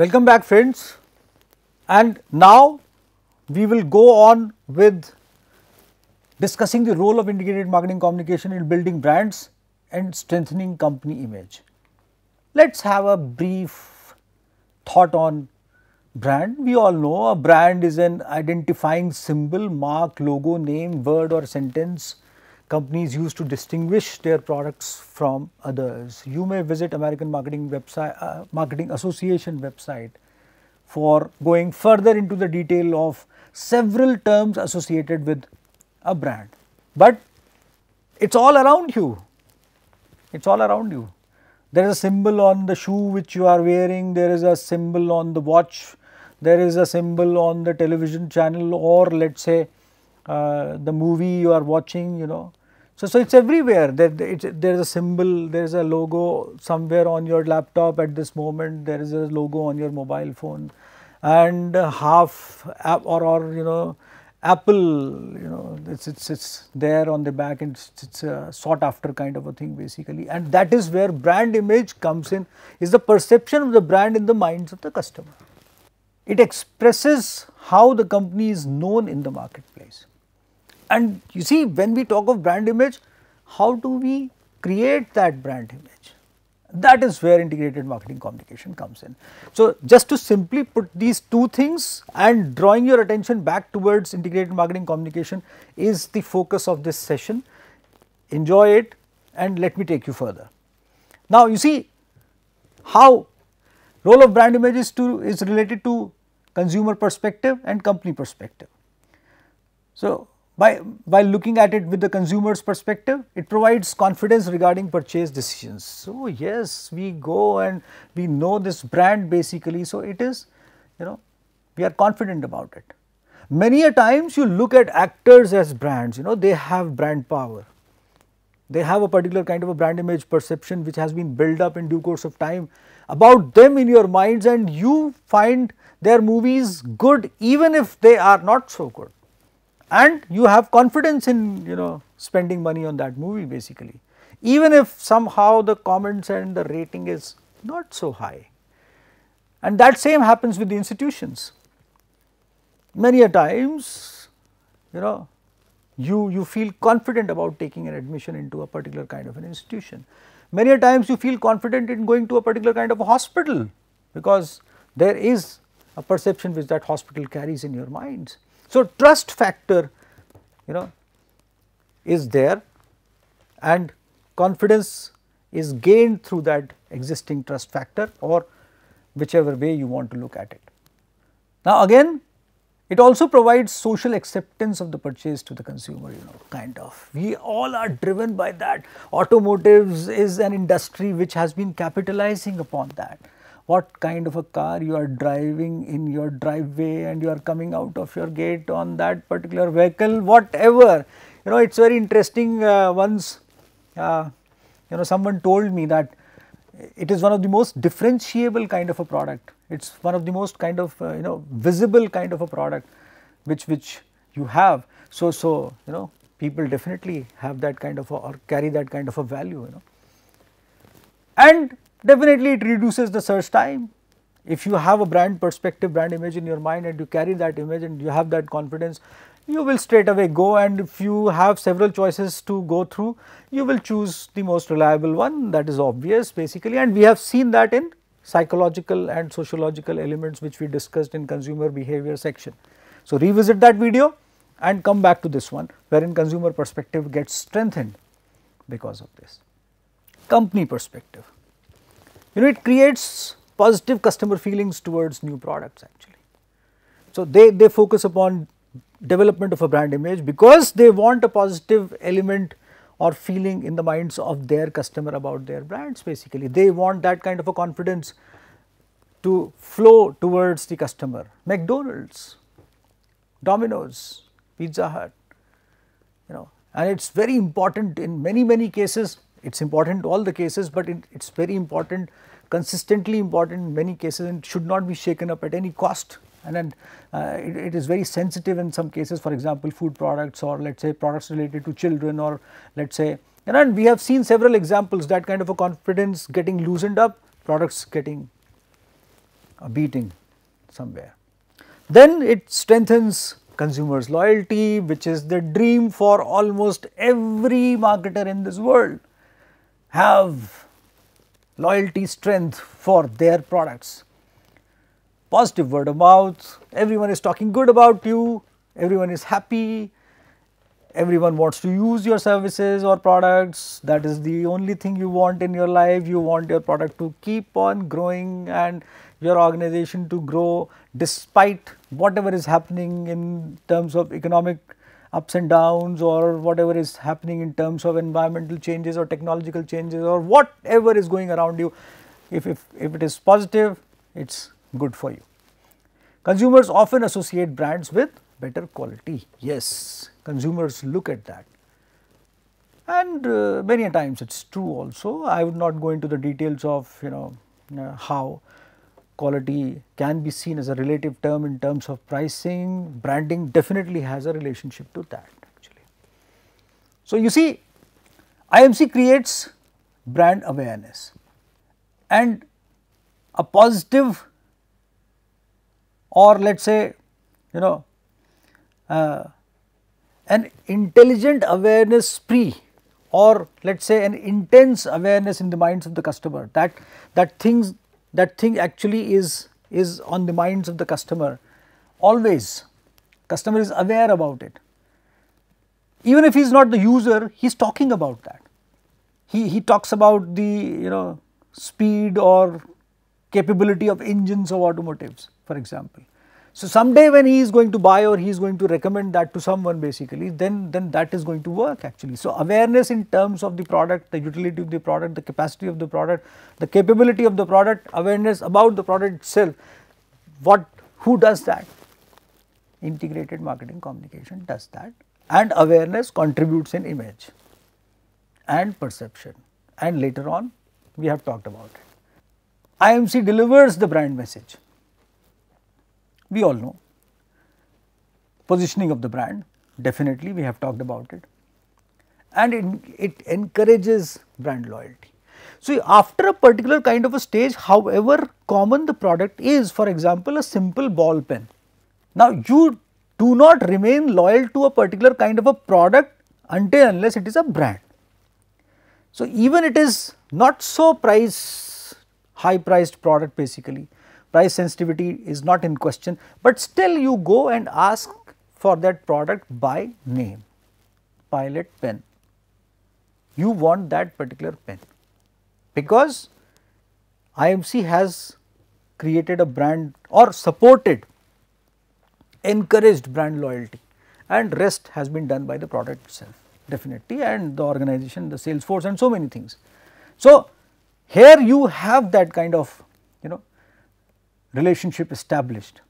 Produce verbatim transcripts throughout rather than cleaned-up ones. Welcome back, friends, and now we will go on with discussing the role of integrated marketing communication in building brands and strengthening company image. Let us have a brief thought on brand. We all know a brand is an identifying symbol, mark, logo, name, word or sentence companies use to distinguish their products from others. You may visit American Marketing website, uh, Marketing Association website for going further into the detail of several terms associated with a brand, but it is all around you, it is all around you. There is a symbol on the shoe which you are wearing, there is a symbol on the watch, there is a symbol on the television channel, or let us say uh, the movie you are watching, you know. So, so it is everywhere, there, there is a symbol, there is a logo somewhere on your laptop at this moment, there is a logo on your mobile phone, and half app or, or you know Apple, you know, it's, it's, it's there on the back, and it's, it's a sought after kind of a thing basically, and that is where brand image comes in, is the perception of the brand in the minds of the customer. It expresses how the company is known in the marketplace. And you see, when we talk of brand image, how do we create that brand image? That is where integrated marketing communication comes in. So, just to simply put these two things and drawing your attention back towards integrated marketing communication is the focus of this session. Enjoy it, and let me take you further. Now, you see how role of brand image is, to, is related to consumer perspective and company perspective. So, by, by looking at it with the consumer's perspective, it provides confidence regarding purchase decisions. So, yes, we go and we know this brand basically, so it is, you know, we are confident about it. Many a times you look at actors as brands, you know, they have brand power. They have a particular kind of a brand image perception which has been built up in due course of time about them in your minds, and you find their movies good even if they are not so good. And you have confidence in, you know, spending money on that movie basically, even if somehow the comments and the rating is not so high. And that same happens with the institutions. Many a times, you know, you, you feel confident about taking an admission into a particular kind of an institution. Many a times you feel confident in going to a particular kind of a hospital, because there is a perception which that hospital carries in your minds. So, trust factor, you know, is there, and confidence is gained through that existing trust factor, or whichever way you want to look at it. Now, again, it also provides social acceptance of the purchase to the consumer, you know, kind of. We all are driven by that. Automotives is an industry which has been capitalizing upon that. What kind of a car you are driving in your driveway, and you are coming out of your gate on that particular vehicle, whatever. You know, it is very interesting, uh, once, uh, you know, someone told me that it is one of the most differentiable kind of a product. It is one of the most kind of, uh, you know, visible kind of a product which, which you have. So, so, you know, people definitely have that kind of a, or carry that kind of a value, you know. And definitely it reduces the search time. If you have a brand perspective, brand image in your mind, and you carry that image and you have that confidence, you will straight away go, and if you have several choices to go through, you will choose the most reliable one, that is obvious basically. And we have seen that in psychological and sociological elements which we discussed in consumer behavior section. So, revisit that video and come back to this one, wherein consumer perspective gets strengthened because of this. Company perspective. You know, it creates positive customer feelings towards new products actually. So, they, they focus upon development of a brand image because they want a positive element or feeling in the minds of their customer about their brands basically. They want that kind of a confidence to flow towards the customer. McDonald's, Domino's, Pizza Hut, you know, and it is very important in many, many cases. It is important all the cases, but it is very important, consistently important in many cases, and should not be shaken up at any cost. And then uh, it, it is very sensitive in some cases, for example, food products, or let us say products related to children, or let us say, you know, and we have seen several examples, that kind of a confidence getting loosened up, products getting a beating somewhere. Then it strengthens consumers' loyalty, which is the dream for almost every marketer in this world. Have loyalty strength for their products. Positive word of mouth, everyone is talking good about you, everyone is happy, everyone wants to use your services or products. That is the only thing you want in your life. You want your product to keep on growing and your organization to grow despite whatever is happening in terms of economic ups and downs, or whatever is happening in terms of environmental changes or technological changes or whatever is going around you. If, if, if it is positive, it is good for you. Consumers often associate brands with better quality. Yes, consumers look at that, and uh, many a times it is true also. I would not go into the details of you know uh, how quality can be seen as a relative term in terms of pricing. Branding definitely has a relationship to that actually. So, you see, I M C creates brand awareness, and a positive or let us say you know uh, an intelligent awareness spree, or let us say an intense awareness in the minds of the customer that that things that thing actually is is on the minds of the customer always. Customer is aware about it. Even if he is not the user, he is talking about that. He, he talks about the you know speed or capability of engines of automotives, for example. So, someday when he is going to buy or he is going to recommend that to someone basically, then, then that is going to work actually. So, awareness in terms of the product, the utility of the product, the capacity of the product, the capability of the product, awareness about the product itself. What, who does that? Integrated marketing communication does that, and awareness contributes in image and perception, and later on we have talked about it. I M C delivers the brand message. We all know positioning of the brand, definitely we have talked about it, and it, it encourages brand loyalty. So, after a particular kind of a stage, however common the product is, for example, a simple ball pen. Now, you do not remain loyal to a particular kind of a product until unless it is a brand. So, even it is not so price high priced product basically. Price sensitivity is not in question, but still you go and ask for that product by name. Pilot pen. You want that particular pen because I M C has created a brand or supported, encouraged brand loyalty, and rest has been done by the product itself definitely, and the organization, the sales force, and so many things. So, here you have that kind of you know relationship established.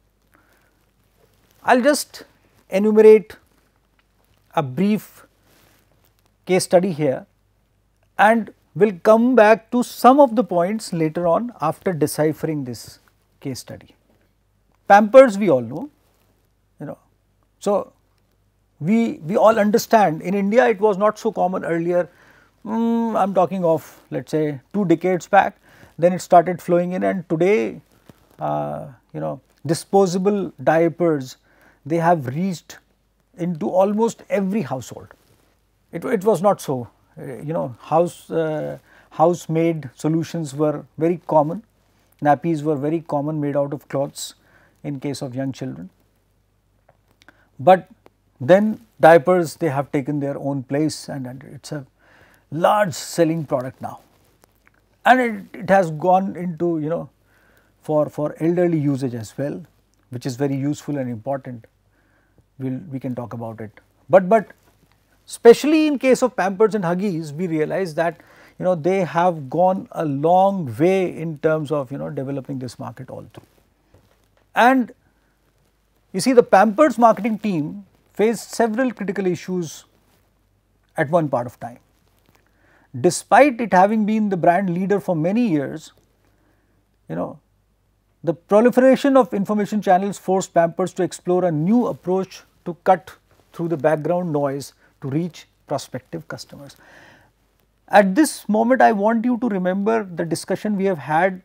I will just enumerate a brief case study here, and we will come back to some of the points later on after deciphering this case study. Pampers, we all know, you know. So, we, we all understand. In India it was not so common earlier, mm, I am talking of let us say two decades back, then it started flowing in, and today Uh, you know disposable diapers, they have reached into almost every household. It, it was not so, uh, you know house uh, house made solutions were very common, nappies were very common made out of cloths in case of young children, but then diapers, they have taken their own place, and, and it is a large selling product now, and it, it has gone into you know for for elderly usage as well, which is very useful and important. We'll, we can talk about it, but but especially in case of Pampers and Huggies, we realize that you know they have gone a long way in terms of you know developing this market all through. And you see, the Pampers marketing team faced several critical issues at one part of time. Despite it having been the brand leader for many years, you know the proliferation of information channels forced Pampers to explore a new approach to cut through the background noise to reach prospective customers. At this moment, I want you to remember the discussion we have had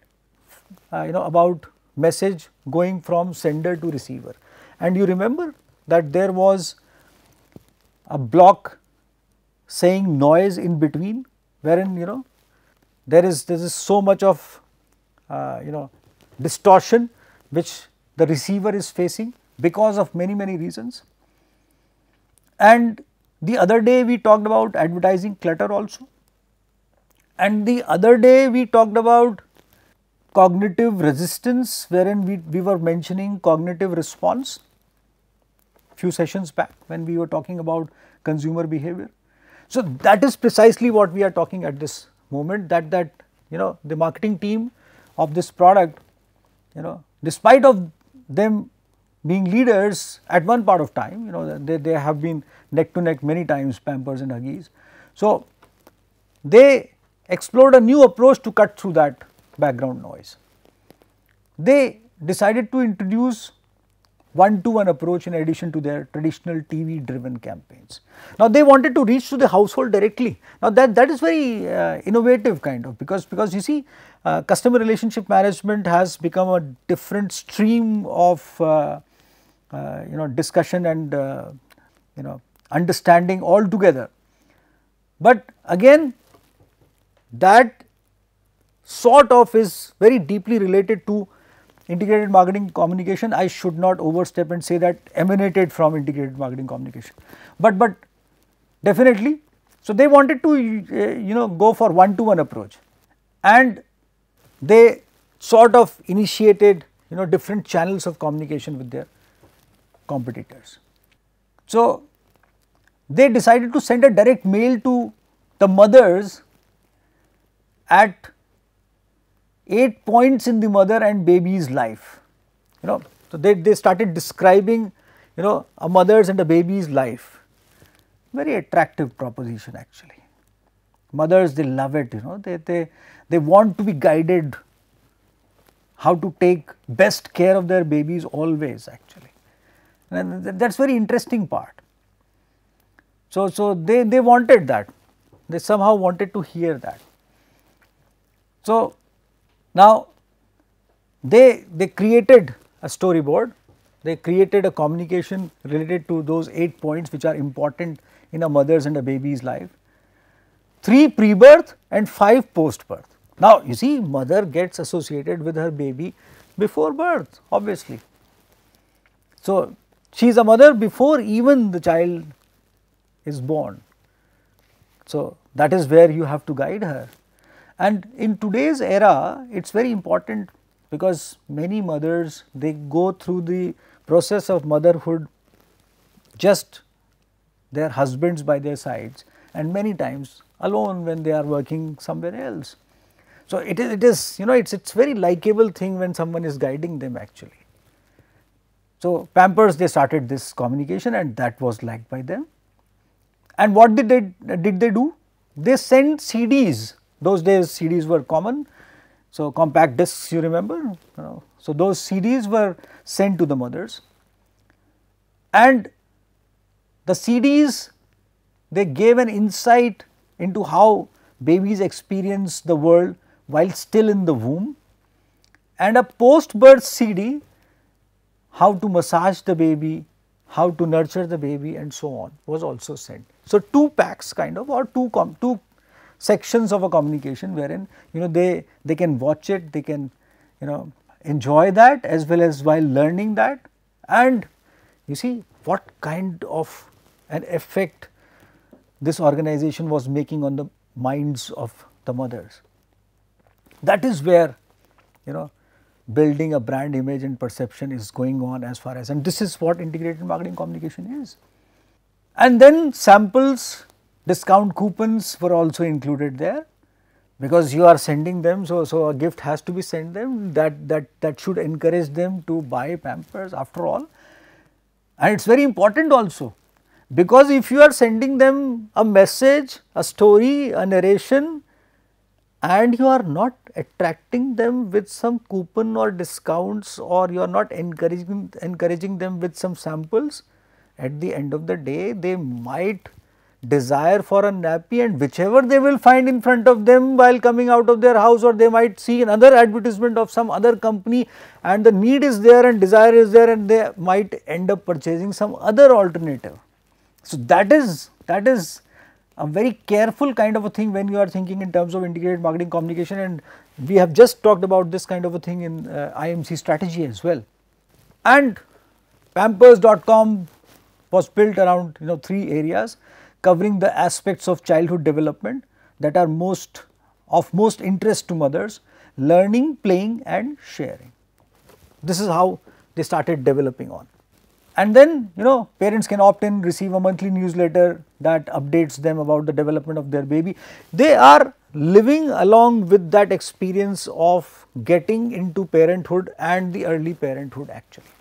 uh, you know about message going from sender to receiver. And you remember that there was a block saying noise in between, wherein you know there is there is so much of uh, you know distortion which the receiver is facing because of many many reasons. And the other day we talked about advertising clutter also, and the other day we talked about cognitive resistance, wherein we, we were mentioning cognitive response few sessions back when we were talking about consumer behavior. So that is precisely what we are talking at this moment, that that you know the marketing team of this product, you know despite of them being leaders at one part of time, you know they, they have been neck to neck many times, Pampers and Huggies. So they explored a new approach to cut through that background noise. They decided to introduce one-to-one approach in addition to their traditional T V driven campaigns. Now they wanted to reach to the household directly. Now that, that is very uh, innovative kind of, because, because you see uh, customer relationship management has become a different stream of uh, uh, you know discussion and uh, you know understanding altogether. But again, that sort of is very deeply related to integrated marketing communication. I should not overstep and say that emanated from integrated marketing communication, but but definitely. So they wanted to you know go for one to one approach, and they sort of initiated you know different channels of communication with their competitors. So they decided to send a direct mail to the mothers at eight points in the mother and baby's life, you know. So they, they started describing you know a mother's and a baby's life. Very attractive proposition actually. Mothers, they love it, you know, they, they, they want to be guided how to take best care of their babies always actually, and that is very interesting part. So, so they, they wanted that, they somehow wanted to hear that. So now they, they created a storyboard, they created a communication related to those eight points which are important in a mother's and a baby's life, three pre-birth and five post-birth. Now you see, mother gets associated with her baby before birth obviously. So she is a mother before even the child is born. So that is where you have to guide her. And in today's era, it is very important, because many mothers, they go through the process of motherhood just their husbands by their sides, and many times alone when they are working somewhere else. So it is, it is you know it is it's very likeable thing when someone is guiding them actually. So Pampers, they started this communication and that was liked by them. And what did they did they do? They sent C Ds. Those days C Ds were common, so compact discs, you remember, you know. So those C Ds were sent to the mothers, and the C Ds, they gave an insight into how babies experience the world while still in the womb, and a post-birth C D, how to massage the baby, how to nurture the baby and so on, was also sent. So two packs kind of, or two com two sections of a communication, wherein you know they they can watch it, they can you know enjoy that as well as while learning that. And you see what kind of an effect this organization was making on the minds of the mothers. That is where you know building a brand image and perception is going on, as far as, and this is what integrated marketing communication is. And then samples, discount coupons were also included there, because you are sending them, so so a gift has to be sent them, that that that should encourage them to buy Pampers after all. And it's very important also, because if you are sending them a message, a story, a narration, and you are not attracting them with some coupon or discounts, or you are not encouraging encouraging them with some samples, at the end of the day they might desire for a nappy and whichever they will find in front of them while coming out of their house, or they might see another advertisement of some other company and the need is there and desire is there, and they might end up purchasing some other alternative. So, that is that is a very careful kind of a thing when you are thinking in terms of integrated marketing communication, and we have just talked about this kind of a thing in uh, I M C strategy as well. And Pampers dot com was built around you know three areas, covering the aspects of childhood development that are most of most interest to mothers: learning, playing and sharing. This is how they started developing on. And then you know parents can opt in, receive a monthly newsletter that updates them about the development of their baby. They are living along with that experience of getting into parenthood and the early parenthood actually.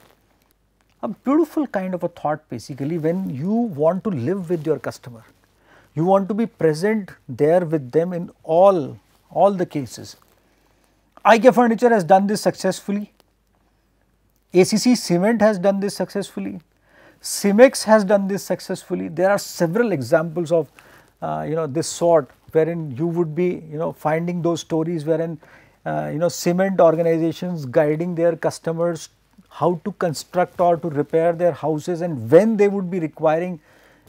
A beautiful kind of a thought basically, when you want to live with your customer, you want to be present there with them in all, all the cases. IKEA Furniture has done this successfully. A C C Cement has done this successfully, Cimex has done this successfully. There are several examples of uh, you know this sort, wherein you would be you know finding those stories wherein uh, you know cement organizations guiding their customers how to construct or to repair their houses, and when they would be requiring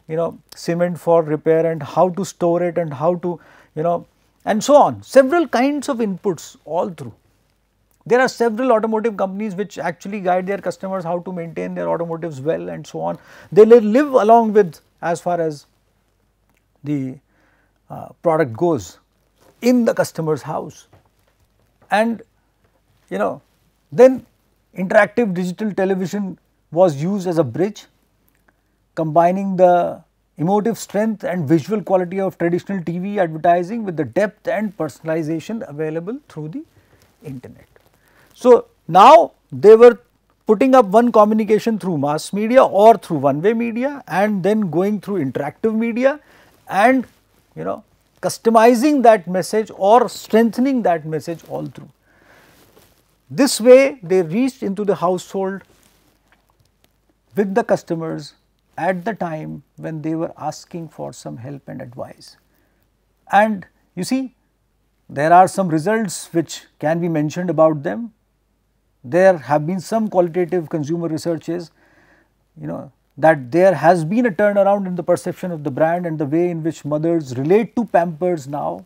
you know cement for repair and how to store it and how to you know and so on. Several kinds of inputs all through. There are several automotive companies which actually guide their customers how to maintain their automotives well and so on. They live along with as far as the uh, product goes in the customer's house. And you know then interactive digital television was used as a bridge, combining the emotive strength and visual quality of traditional T V advertising with the depth and personalization available through the internet. So, now they were putting up one communication through mass media or through one-way media, and then going through interactive media and you know customizing that message or strengthening that message all through. This way they reached into the household with the customers at the time when they were asking for some help and advice. And you see, there are some results which can be mentioned about them. There have been some qualitative consumer researches, you know, that there has been a turnaround in the perception of the brand and the way in which mothers relate to Pampers now.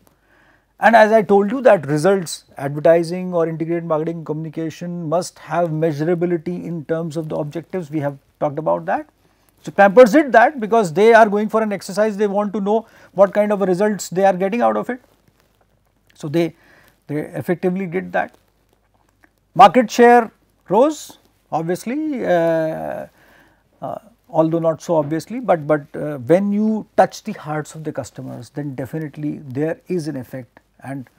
And as I told you, that results, advertising or integrated marketing communication must have measurability in terms of the objectives. We have talked about that. So, Pampers did that because they are going for an exercise. They want to know what kind of results they are getting out of it. So, they, they effectively did that. Market share rose obviously, uh, uh, although not so obviously, but, but uh, when you touch the hearts of the customers, then definitely there is an effect, and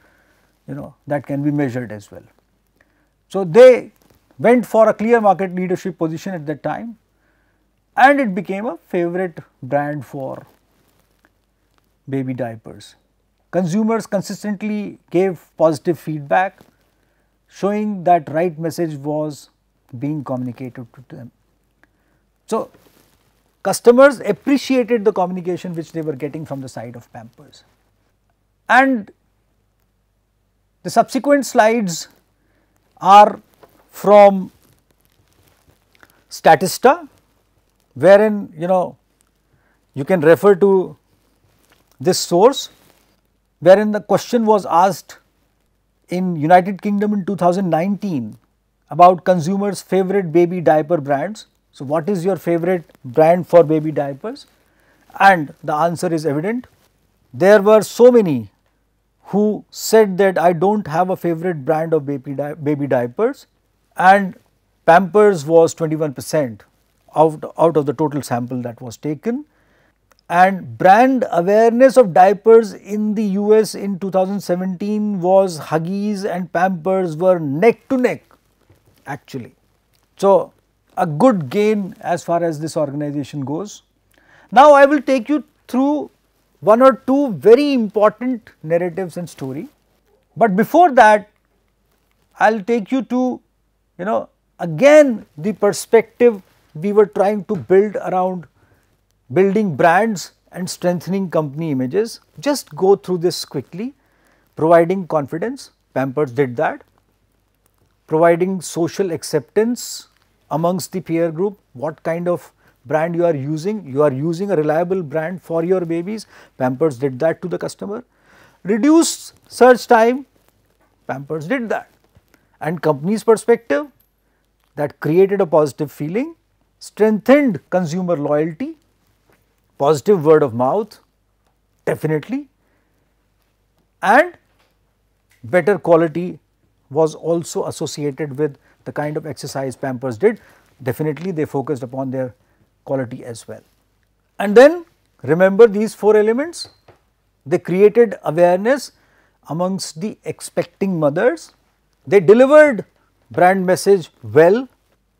you know that can be measured as well. So, they went for a clear market leadership position at that time, and it became a favorite brand for baby diapers. Consumers consistently gave positive feedback, showing that right message was being communicated to them. So, customers appreciated the communication which they were getting from the side of Pampers. And the subsequent slides are from Statista, wherein you know you can refer to this source, wherein the question was asked in United Kingdom in two thousand nineteen about consumers' favorite baby diaper brands. So, what is your favorite brand for baby diapers? And the answer is evident. There were so many who said that I do not have a favorite brand of baby, di baby diapers, and Pampers was twenty-one percent out, out of the total sample that was taken. And brand awareness of diapers in the U S in two thousand seventeen was Huggies and Pampers were neck to neck actually. So, a good gain as far as this organization goes. Now, I will take you through one or two very important narratives and story, but before that I will take you to you know again the perspective we were trying to build around building brands and strengthening company images. Just go through this quickly. Providing confidence, Pampers did that. Providing social acceptance amongst the peer group, what kind of brand you are using, you are using a reliable brand for your babies, Pampers did that to the customer. Reduce search time, Pampers did that. And company's perspective, that created a positive feeling, strengthened consumer loyalty, positive word of mouth, definitely, and better quality was also associated with the kind of exercise Pampers did. Definitely they focused upon their quality as well. And then remember these four elements, they created awareness amongst the expecting mothers, they delivered brand message well,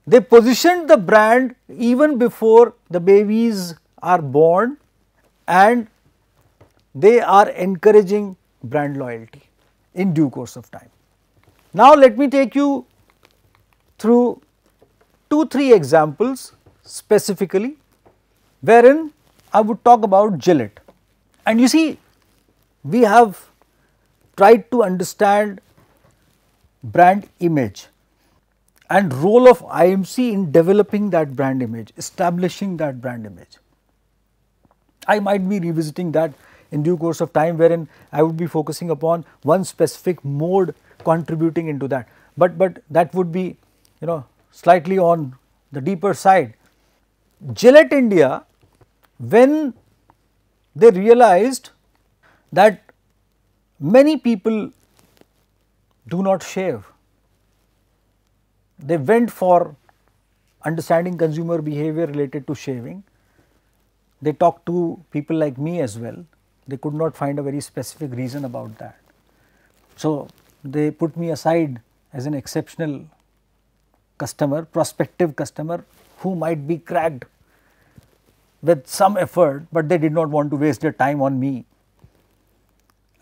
they positioned the brand even before the babies are born, and they are encouraging brand loyalty in due course of time. Now, let me take you through two, three examples specifically wherein I would talk about Gillette. And you see, we have tried to understand brand image and role of I M C in developing that brand image, establishing that brand image. I might be revisiting that in due course of time, wherein I would be focusing upon one specific mode contributing into that, but but that would be, you know, slightly on the deeper side. Gillette India, when they realized that many people do not shave, they went for understanding consumer behavior related to shaving. They talked to people like me as well. They could not find a very specific reason about that. So, they put me aside as an exceptional customer, prospective customer who might be cracked with some effort, but they did not want to waste their time on me.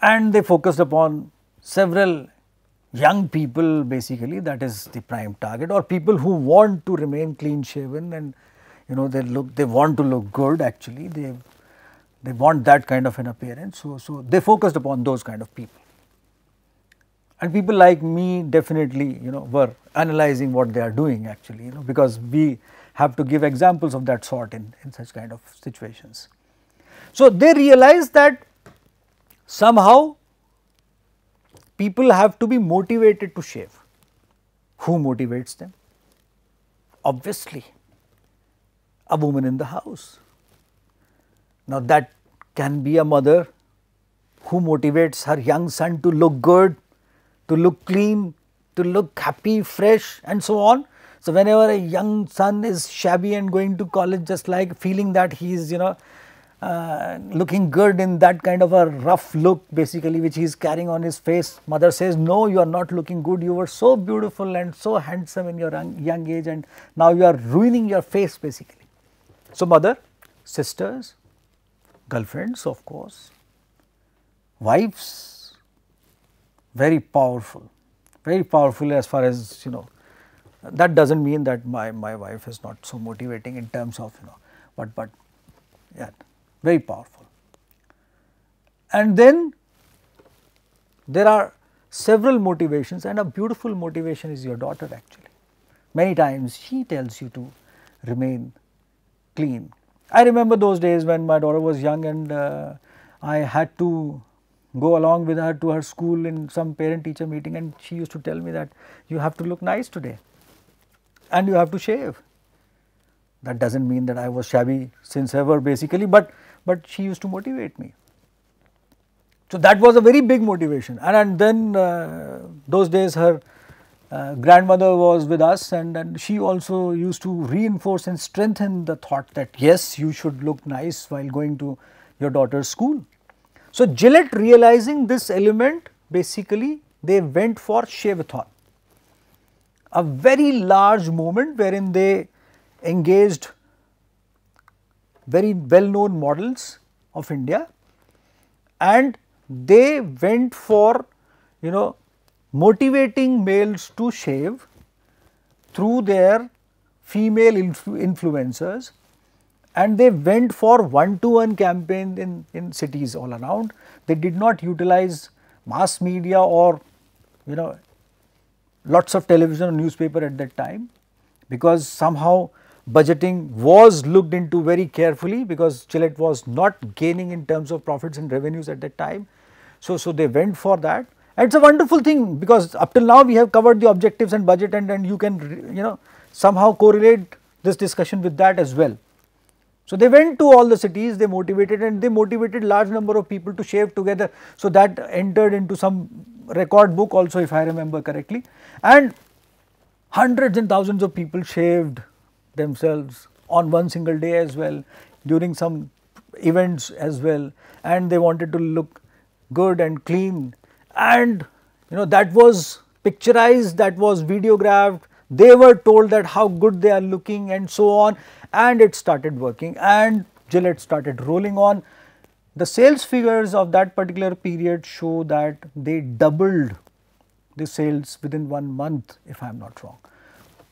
And they focused upon several young people, basically, that is the prime target, or people who want to remain clean shaven and, you know, they look, they want to look good actually, they, they want that kind of an appearance. So, so they focused upon those kind of people. And people like me definitely, you know, were analyzing what they are doing actually, you know, because we have to give examples of that sort in, in such kind of situations. So, they realized that somehow people have to be motivated to shave. Who motivates them? Obviously, a woman in the house. Now, that can be a mother who motivates her young son to look good, to look clean, to look happy, fresh and so on. So, whenever a young son is shabby and going to college just like feeling that he is, you know, uh, looking good in that kind of a rough look basically which he is carrying on his face, mother says, no, you are not looking good, you were so beautiful and so handsome in your young age and now you are ruining your face basically. So, mother, sisters, girlfriends of course, wives, very powerful, very powerful as far as, you know, that does not mean that my, my wife is not so motivating in terms of, you know, but, but yeah, very powerful. And then there are several motivations and a beautiful motivation is your daughter actually. Many times she tells you to remain clean. I remember those days when my daughter was young and uh, I had to go along with her to her school in some parent teacher meeting and she used to tell me that you have to look nice today and you have to shave. That does not mean that I was shabby since ever basically, but, but she used to motivate me. So, that was a very big motivation and, and then uh, those days her uh, grandmother was with us and, and she also used to reinforce and strengthen the thought that yes, you should look nice while going to your daughter's school. So, Gillette realizing this element, basically they went for shave-a-thon, a very large moment wherein they engaged very well-known models of India and they went for, you know, motivating males to shave through their female influ- influencers and they went for one-to-one campaign in, in cities all around. They did not utilize mass media or, you know, lots of television or newspaper at that time, because somehow budgeting was looked into very carefully, because Gillette was not gaining in terms of profits and revenues at that time. So, so they went for that. And it's a wonderful thing, because up till now we have covered the objectives and budget, and, and you can, you know, somehow correlate this discussion with that as well. So, they went to all the cities, they motivated, and they motivated large number of people to shave together. So, that entered into some record book also, if I remember correctly, and hundreds and thousands of people shaved themselves on one single day as well, during some events as well, and they wanted to look good and clean, and you know that was picturized, that was videographed, they were told that how good they are looking and so on, and it started working, and Gillette started rolling on. The sales figures of that particular period show that they doubled the sales within one month, if I am not wrong.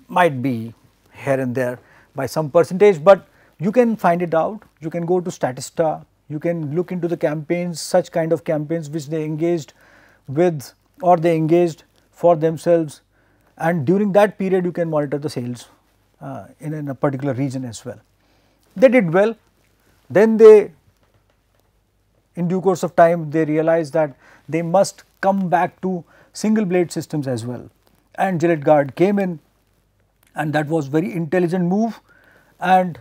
Might be here and there by some percentage, but you can find it out. You can go to Statista, you can look into the campaigns, such kind of campaigns which they engaged with or they engaged for themselves, and during that period you can monitor the sales uh, in, in a particular region as well. They did well, then they in due course of time they realized that they must come back to single blade systems as well, and Gillette Guard came in, and that was very intelligent move, and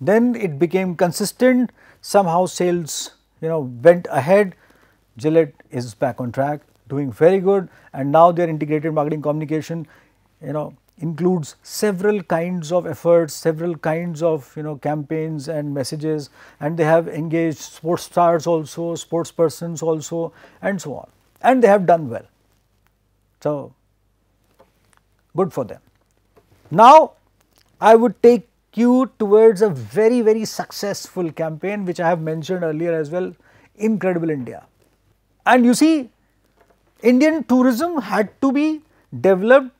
then it became consistent. Somehow sales, you know, went ahead. Gillette is back on track, doing very good, and now their integrated marketing communication, you know, includes several kinds of efforts, several kinds of, you know, campaigns and messages, and they have engaged sports stars also, sports persons also, and so on, and they have done well. So, good for them. Now, I would take you towards a very, very successful campaign which I have mentioned earlier as well, Incredible India. And you see, Indian tourism had to be developed,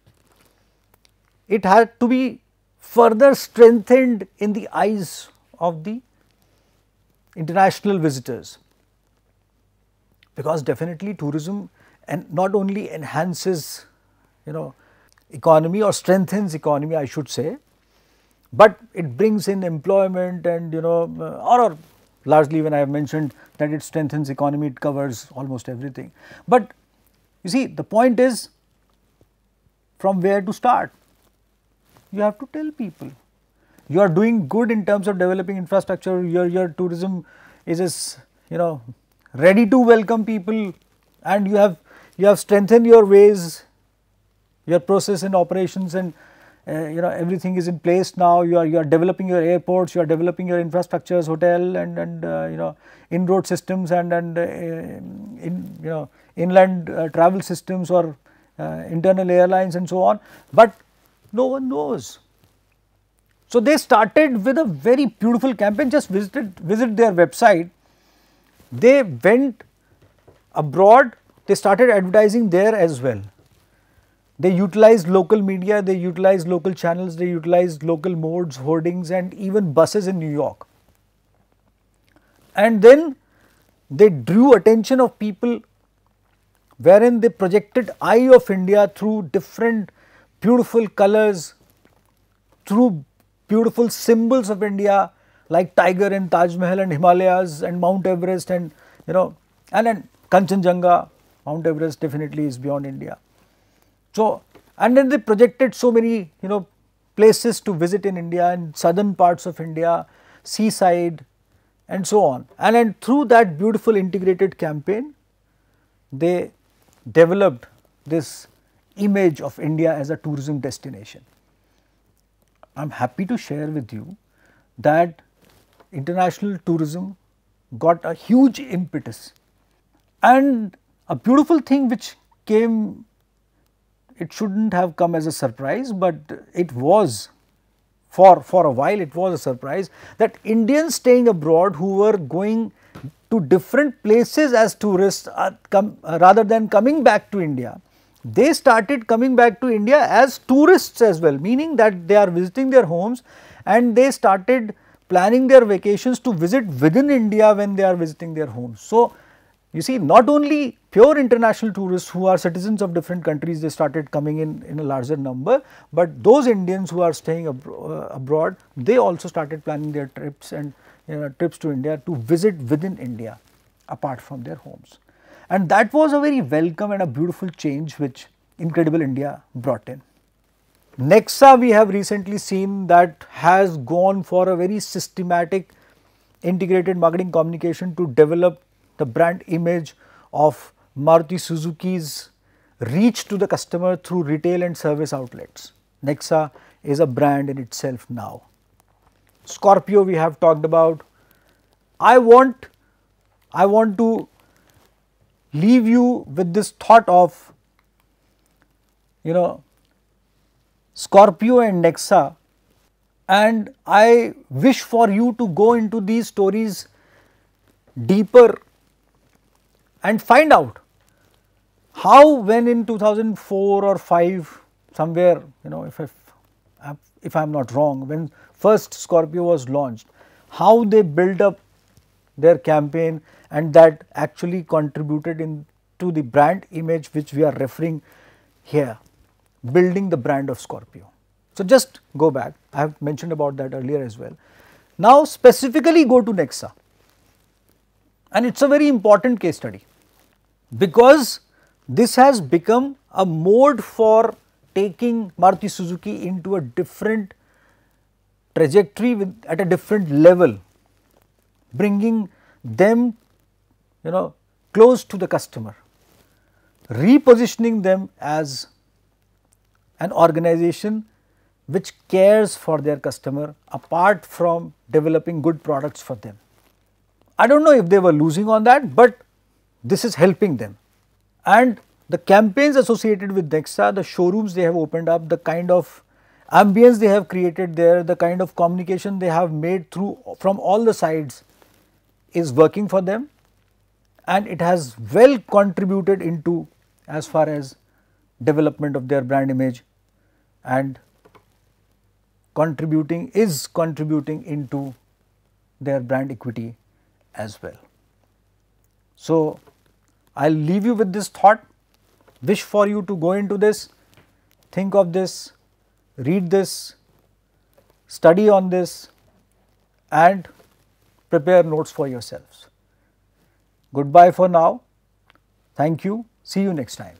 it had to be further strengthened in the eyes of the international visitors, because definitely tourism and not only enhances, you know, economy or strengthens economy, I should say, but it brings in employment and, you know, or, or largely when I have mentioned that it strengthens economy, it covers almost everything. But you see, the point is from where to start. You have to tell people you are doing good in terms of developing infrastructure, your, your tourism is, is, you know, ready to welcome people, and you have, you have strengthened your ways, your process and operations, and uh, you know, everything is in place now. You are, you are developing your airports, you are developing your infrastructures, hotel and, and uh, you know, in-road systems and, and uh, in, you know, inland uh, travel systems or uh, internal airlines and so on, but no one knows. So, they started with a very beautiful campaign. Just visited, visit their website, they went abroad, they started advertising there as well. They utilized local media, they utilized local channels, they utilized local modes, hoardings, and even buses in New York. And then they drew attention of people, wherein they projected eye of India through different beautiful colors, through beautiful symbols of India like tiger and Taj Mahal and Himalayas and Mount Everest, and you know, and, and Kanchenjunga. Mount Everest definitely is beyond India. So, and then they projected so many, you know, places to visit in India and southern parts of India, seaside and so on. And then through that beautiful integrated campaign, they developed this image of India as a tourism destination. I am happy to share with you that international tourism got a huge impetus, and a beautiful thing which came. It shouldn't have come as a surprise, but it was for, for a while it was a surprise that Indians staying abroad who were going to different places as tourists are come, uh, rather than coming back to India, they started coming back to India as tourists as well, meaning that they are visiting their homes and they started planning their vacations to visit within India when they are visiting their homes. So, you see, not only pure international tourists who are citizens of different countries, they started coming in in a larger number, but those Indians who are staying abro uh, abroad, they also started planning their trips and you know, trips to India to visit within India apart from their homes. And that was a very welcome and a beautiful change which Incredible India brought in. Nexa, we have recently seen, that has gone for a very systematic integrated marketing communication to develop the brand image of Maruti Suzuki's reach to the customer through retail and service outlets. Nexa is a brand in itself now. Scorpio, we have talked about. I want, I want to leave you with this thought of, you know, Scorpio and Nexa, and I wish for you to go into these stories deeper and find out how, when in two thousand four or five, somewhere, you know, if, if, if I am not wrong, when first Scorpio was launched, how they built up their campaign, and that actually contributed in to the brand image which we are referring here. Building the brand of Scorpio. So, just go back, I have mentioned about that earlier as well. Now, specifically go to Nexa, and it is a very important case study because this has become a mode for taking Maruti Suzuki into a different trajectory with, at a different level, bringing them, you know, close to the customer, repositioning them as an organization which cares for their customer apart from developing good products for them. I do not know if they were losing on that, but this is helping them. And the campaigns associated with Nexa, the showrooms they have opened up, the kind of ambience they have created there, the kind of communication they have made through from all the sides is working for them, and it has well contributed into as far as development of their brand image and contributing is contributing into their brand equity as well. So, I will leave you with this thought, wish for you to go into this, think of this, read this, study on this, and prepare notes for yourselves. Goodbye for now. Thank you. See you next time.